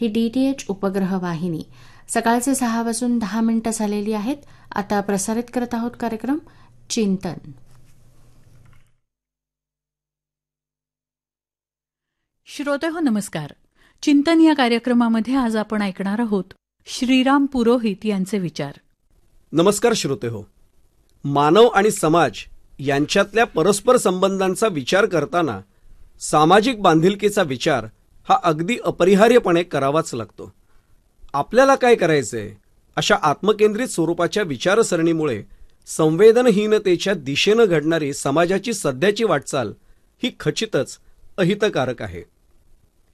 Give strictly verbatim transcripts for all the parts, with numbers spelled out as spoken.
ही DTH उपग्रहवाहिनी सकाळचे सहा वाजून दहा मिनिटं झालेली आहेत. आता प्रसारित करत आहोत कार्यक्रम चिंतन. श्रोतेहो नमस्कार. चिंतन या कार्यक्रमामध्ये आज आपण ऐकणार आहोत श्रीराम पुरोहित यांचे विचार. नमस्कार श्रोतेहो. मानव आणि समाज यांच्यातल्या परस्पर संबंधांचा विचार करताना सामाजिक बांधिलकीचा विचार हा अगदी अपरिहार्यपणे करावाच लागतो. आपल्याला काय करायचंय अशा आत्मकेंद्रित स्वरूपाच्या विचारसरणीमुळे संवेदनहीनतेच्या दिशेनं घडणारी समाजाची सध्याची वाटचाल ही खचितच अहितकारक आहे.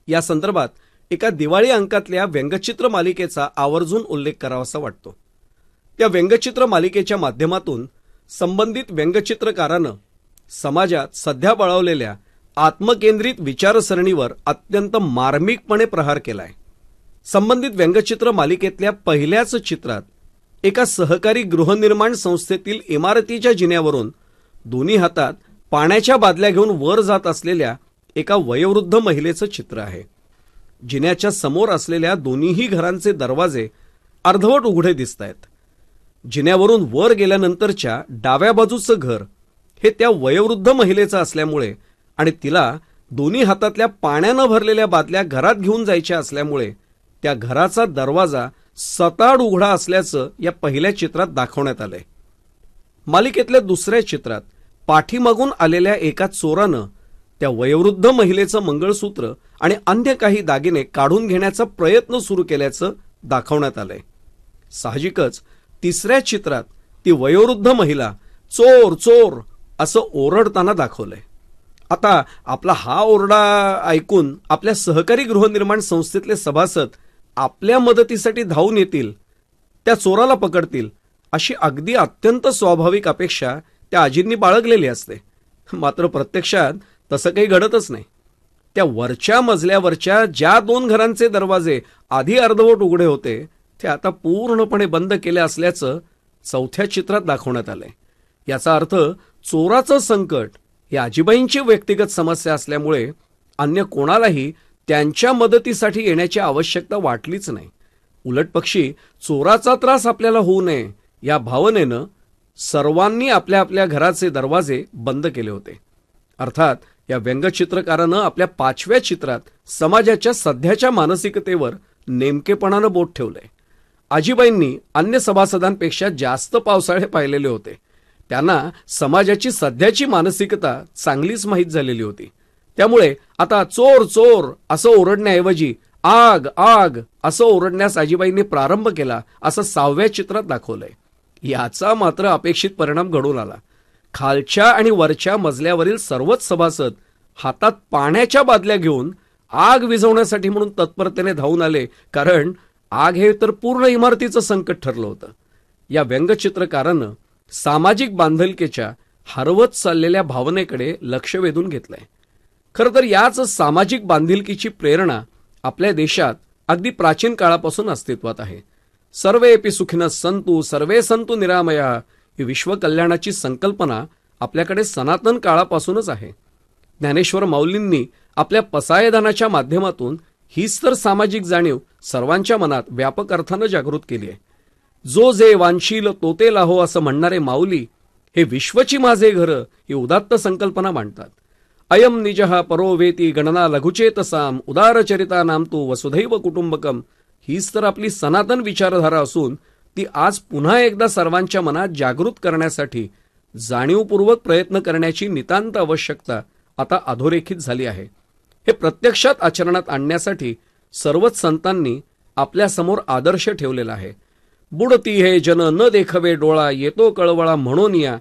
या संदर्भात एका दिवाळी अंकातल्या व्यंगचित्र मालिकेचा आवर्जून उल्लेख करावासा वाटतो. त्या व्यंगचित्र मालिकेच्या माध्यमातून संबंधित व्यंगचित्रकारानं समाजात सध्या बळावलेल्या आत्मकेंद्रित विचारसरणीवर अत्यंत मार्मिकपणे प्रहार केला आहे. संबंधित व्यंगचित्र मालिकेतल्या पहिल्याच चित्रात एका सहकारी गृहनिर्माण संस्थेतील इमारतीच्या जिन्यावरून दोन्ही हातात पाण्याच्या बादल्या घेऊन वर जात असलेल्या एका वयोवृद्ध महिलेचं चित्र आहे. जिन्याच्या समोर असलेल्या दोन्हीही घरांचे दरवाजे अर्धवट उघडे दिसत आहेत. जिन्यावरून वर गेल्यानंतरच्या डाव्या बाजूचं घर हे त्या वयोवृद्ध महिलेचं असल्यामुळे आणि तिला दोन्ही हातातल्या पाण्यानं भरलेल्या बादल्या घरात घेऊन जायच्या असल्यामुळे त्या घराचा दरवाजा सताड उघडा असल्याचं या पहिल्या चित्रात दाखवण्यात आलंय. मालिकेतल्या दुसऱ्या चित्रात पाठीमागून आलेल्या एका चोरानं त्या वयोवृद्ध महिलेचं मंगळसूत्र आणि अन्य काही दागिने काढून घेण्याचा प्रयत्न सुरू केल्याचं दाखवण्यात आलंय. साहजिकच तिसऱ्या चित्रात ती वयोवृद्ध महिला चोर चोर असं ओरडताना दाखवलंय. आता आपला हा ओरडा ऐकून आपल्या सहकारी गृहनिर्माण संस्थेतले सभासद आपल्या मदतीसाठी धावून येतील, त्या चोराला पकडतील अशी अगदी अत्यंत स्वाभाविक अपेक्षा त्या आजींनी बाळगलेली असते. मात्र प्रत्यक्षात तसं काही घडतच नाही. त्या वरच्या मजल्यावरच्या ज्या दोन घरांचे दरवाजे आधी अर्धवट उघडे होते ते आता पूर्णपणे बंद केले असल्याचं चौथ्या चित्रात दाखवण्यात आलंय. याचा अर्थ चोराचं संकट ही आजीबाईंची व्यक्तिगत समस्या असल्यामुळे अन्य कोणालाही त्यांच्या मदतीसाठी येण्याची आवश्यकता वाटलीच नाही. उलटपक्षी चोराचा त्रास आपल्याला होऊ नये या भावनेनं सर्वांनी आपल्या आपल्या घराचे दरवाजे बंद केले होते. अर्थात या व्यंगचित्रकारानं आपल्या पाचव्या चित्रात समाजाच्या सध्याच्या मानसिकतेवर नेमकेपणानं बोट ठेवलंय. आजीबाईंनी अन्य सभासदांपेक्षा जास्त पावसाळे पाहिलेले होते. त्यांना समाजाची सध्याची मानसिकता चांगलीच माहीत झालेली होती. त्यामुळे आता चोर चोर असं ओरडण्याऐवजी आग आग असं ओरडण्यास आजीबाईंनी प्रारंभ केला असं सहाव्या चित्रात दाखवलंय. याचा मात्र अपेक्षित परिणाम घडून आला. खालच्या आणि वरच्या मजल्यावरील सर्वच सभासद हातात पाण्याच्या बादल्या घेऊन आग विझवण्यासाठी म्हणून तत्परतेने धावून आले, कारण आग हे तर पूर्ण इमारतीचं संकट ठरलं होतं. या व्यंगचित्रकारानं सामाजिक बांधलकीच्या हरवत चाललेल्या भावनेकडे लक्ष वेधून घेतलंय. खरं तर याच सामाजिक बांधिलकीची प्रेरणा आपल्या देशात अगदी प्राचीन काळापासून अस्तित्वात आहे. सर्वेपि सुखिनः सन्तु सर्वे सन्तु निरामया ही विश्वकल्याणाची संकल्पना आपल्याकडे सनातन काळापासूनच आहे. ज्ञानेश्वर माऊलींनी आपल्या पसायदानाच्या माध्यमातून हीच तर सामाजिक जाणीव सर्वांच्या मनात व्यापक अर्थानं जागृत केली आहे. जो जे वांशील तो ते लाहो असं म्हणणारे माऊली हे विश्वची माझे घर ही उदात्त संकल्पना मांडतात. अयम निजः परो वेती गणना लघुचेतसाम उदारचरिता नाम तू वसुधैव कुटुंबकम हीच तर आपली सनातन विचारधारा असून ती आज पुन्हा एकदा सर्वांच्या मनात जागृत करण्यासाठी जाणीवपूर्वक प्रयत्न करण्याची नितांत आवश्यकता आता अधोरेखित झाली आहे. हे प्रत्यक्षात आचरणात आणण्यासाठी सर्वच संतांनी आपल्यासमोर आदर्श ठेवलेला आहे. बुडती हे जन न देखवे डोळा येतो कळवळा म्हणून या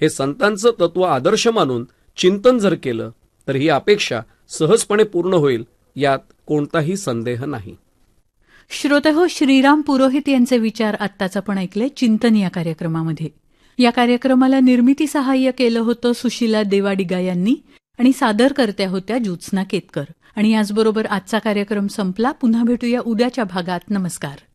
हे संतांचं तत्व आदर्श मानून चिंतन जर केलं तर ही अपेक्षा सहजपणे पूर्ण होईल यात कोणताही संदेह नाही. श्रोतेहो, श्रीराम पुरोहित यांचे विचार आत्ताच आपण ऐकले चिंतन या कार्यक्रमामध्ये. या कार्यक्रमाला निर्मिती सहाय्य केलं होतं सुशीला देवाडिगा यांनी आणि सादरकर्त्या होत्या जूत्सना केतकर. आणि याचबरोबर आजचा कार्यक्रम संपला. पुन्हा भेटूया उद्याच्या भागात. नमस्कार.